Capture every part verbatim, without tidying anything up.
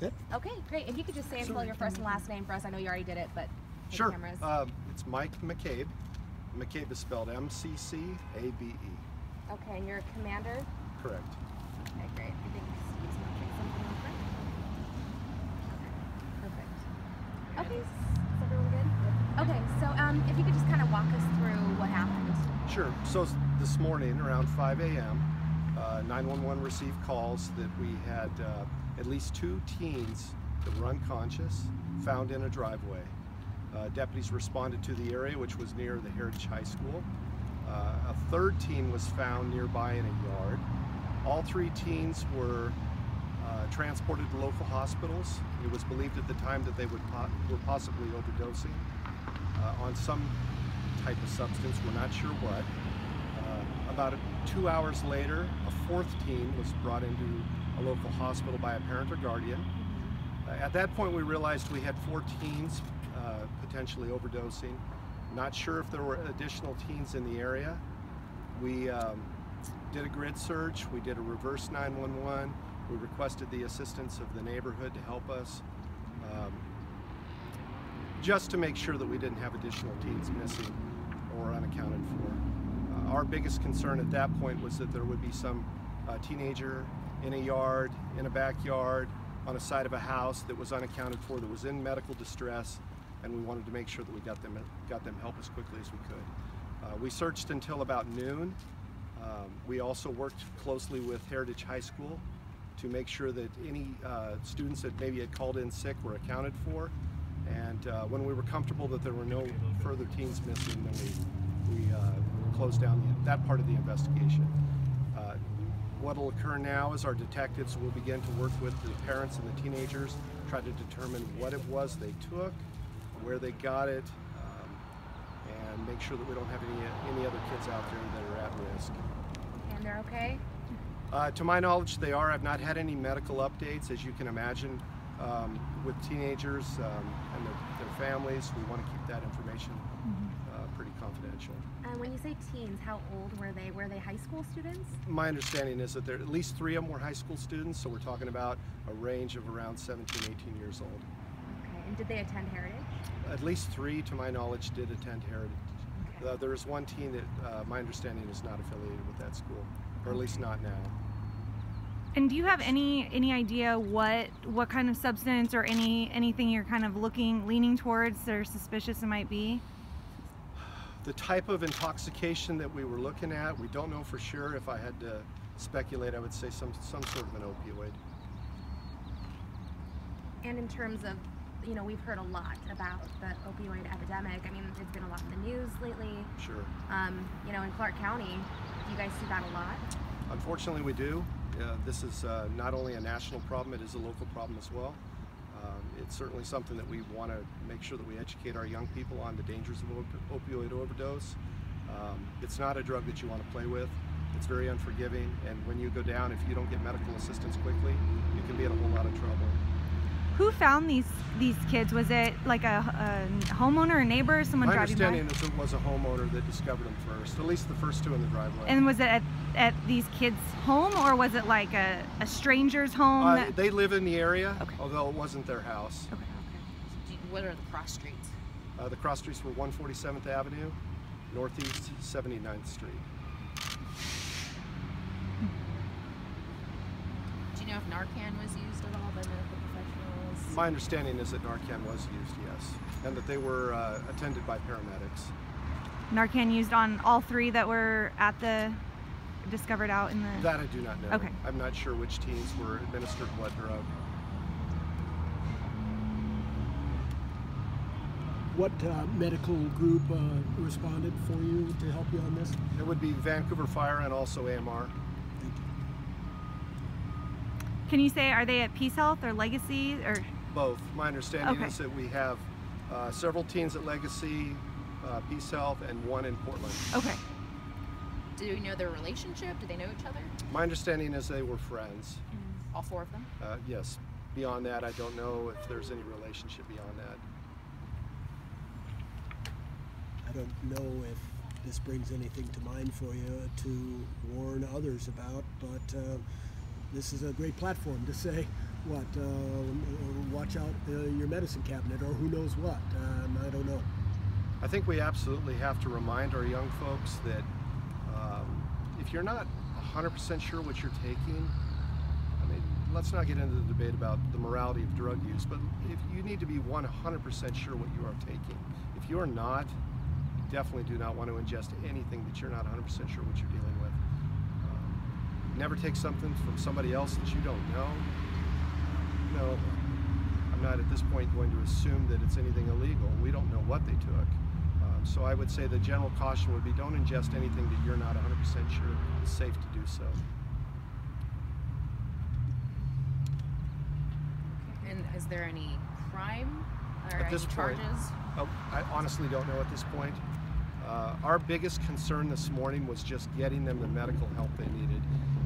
That's it. Okay, great. If you could just say sure. your first and last name for us. I know you already did it, but for sure. the cameras. Uh, it's Mike McCabe. McCabe is spelled M C C A B E. Okay, and you're a commander? Correct. Okay, great. I think Steve's watching something over. Perfect. Okay, is everyone good? Okay, so um, if you could just kind of walk us through what happened. Sure. So this morning around five A M, uh, nine one one received calls that we had uh, at least two teens that were unconscious found in a driveway. Uh, deputies responded to the area, which was near the Heritage High School. Uh, a third teen was found nearby in a yard. All three teens were uh, transported to local hospitals. It was believed at the time that they would po were possibly overdosing uh, on some type of substance. We're not sure what. Uh, about a, two hours later, a fourth teen was brought into a local hospital by a parent or guardian. Uh, at that point, we realized we had four teens uh, potentially overdosing. Not sure if there were additional teens in the area. We um, did a grid search, we did a reverse nine one one, we requested the assistance of the neighborhood to help us, um, just to make sure that we didn't have additional teens missing or unaccounted for. Uh, our biggest concern at that point was that there would be some uh, teenager in a yard, in a backyard, on a side of a house that was unaccounted for, that was in medical distress, and we wanted to make sure that we got them got them help as quickly as we could. Uh, we searched until about noon. Um, we also worked closely with Heritage High School to make sure that any uh, students that maybe had called in sick were accounted for. And uh, when we were comfortable that there were no further teens missing, then we, we uh, closed down the, that part of the investigation. Uh, what will occur now is our detectives will begin to work with the parents and the teenagers, try to determine what it was they took, where they got it, um, and make sure that we don't have any any other kids out there that are at risk. And they're okay? Uh, to my knowledge, they are. I've not had any medical updates, as you can imagine, um, with teenagers um, and their, their families. We want to keep that information uh, pretty confidential. Uh, when you say teens, how old were they? Were they high school students? My understanding is that there at least three of them were high school students, so we're talking about a range of around seventeen, eighteen years old. And did they attend Heritage? At least three, to my knowledge, did attend Heritage. Okay. Uh, there is one teen that, uh, my understanding, is not affiliated with that school, or at least not now. And do you have any any idea what what kind of substance or any anything you're kind of looking leaning towards or suspicious it might be? The type of intoxication that we were looking at, we don't know for sure. If I had to speculate, I would say some some sort of an opioid. And in terms of, you know, we've heard a lot about the opioid epidemic. I mean, it's been a lot in the news lately. Sure. Um, you know, in Clark County, do you guys see that a lot? Unfortunately, we do. Uh, this is uh, not only a national problem, it is a local problem as well. Um, it's certainly something that we want to make sure that we educate our young people on the dangers of op opioid overdose. Um, it's not a drug that you want to play with. It's very unforgiving, and when you go down, if you don't get medical assistance quickly, you can be in a whole lot of trouble. Who found these these kids? Was it like a, a homeowner, a neighbor, someone driving by? My understanding is it was a homeowner that discovered them first, at least the first two in the driveway. And was it at, at these kids' home, or was it like a, a stranger's home? Uh, that... They live in the area, okay. Although it wasn't their house. Okay. Okay. What are the cross streets? Uh, the cross streets were one forty-seventh Avenue, Northeast seventy-ninth Street. Do you know if Narcan was used at all by the... My understanding is that Narcan was used, yes, and that they were uh, attended by paramedics. Narcan used on all three that were at the, discovered out in the... That I do not know. Okay. I'm not sure which teens were administered what drug. What uh, medical group uh, responded for you to help you on this? It would be Vancouver Fire and also A M R. Can you say, are they at Peace Health or Legacy or...? Both. My understanding okay. is that we have uh, several teens at Legacy, uh, Peace Health, and one in Portland. Okay. Do we know their relationship? Do they know each other? My understanding is they were friends. Mm. All four of them? Uh, yes. Beyond that, I don't know if there's any relationship beyond that. I don't know if this brings anything to mind for you to warn others about, but uh, this is a great platform to say what, uh, watch out uh, your medicine cabinet or who knows what. Um, I don't know. I think we absolutely have to remind our young folks that um, if you're not one hundred percent sure what you're taking, I mean, let's not get into the debate about the morality of drug use, but if you need to be one hundred percent sure what you are taking. If you're not, you definitely do not want to ingest anything that you're not one hundred percent sure what you're dealing with. Um, never take something from somebody else that you don't know. No, I'm not at this point going to assume that it's anything illegal. We don't know what they took. Um, so I would say the general caution would be don't ingest anything that you're not one hundred percent sure it's safe to do so. And is there any crime or at any this charges? Point, oh, I honestly don't know at this point. Uh, our biggest concern this morning was just getting them the medical help they needed.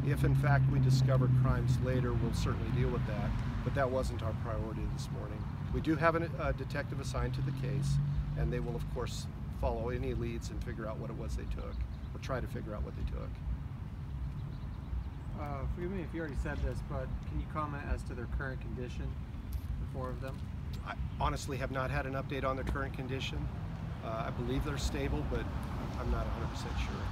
If in fact we discover crimes later, we'll certainly deal with that, but that wasn't our priority this morning. We do have a uh, detective assigned to the case, and they will of course follow any leads and figure out what it was they took, or try to figure out what they took. Uh, forgive me if you already said this, but can you comment as to their current condition, the four of them? I honestly have not had an update on their current condition. Uh, I believe they're stable, but I'm not one hundred percent sure.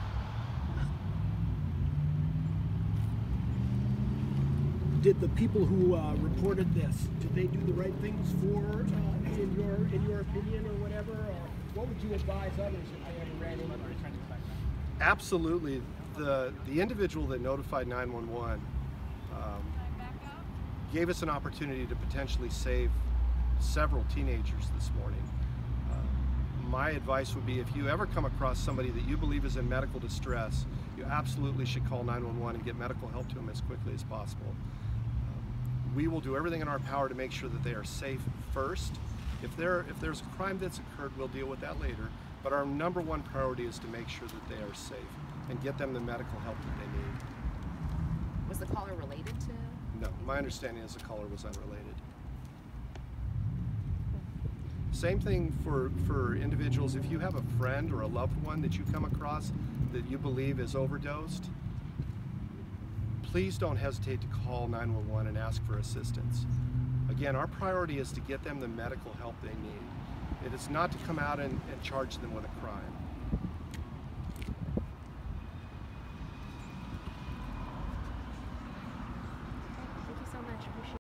Did the people who uh, reported this, did they do the right things for, uh, in your in your opinion or whatever? Or what would you advise others if they ever ran into that? Absolutely. The, the individual that notified nine one one um, gave us an opportunity to potentially save several teenagers this morning. Uh, my advice would be if you ever come across somebody that you believe is in medical distress, you absolutely should call nine one one and get medical help to them as quickly as possible. We will do everything in our power to make sure that they are safe first. If there, if there's a crime that's occurred, we'll deal with that later. But our number one priority is to make sure that they are safe and get them the medical help that they need. Was the caller related to? No, my understanding is the caller was unrelated. Same thing for, for individuals. If you have a friend or a loved one that you come across that you believe is overdosed, please don't hesitate to call nine one one and ask for assistance. Again, our priority is to get them the medical help they need. It is not to come out and, and charge them with a crime.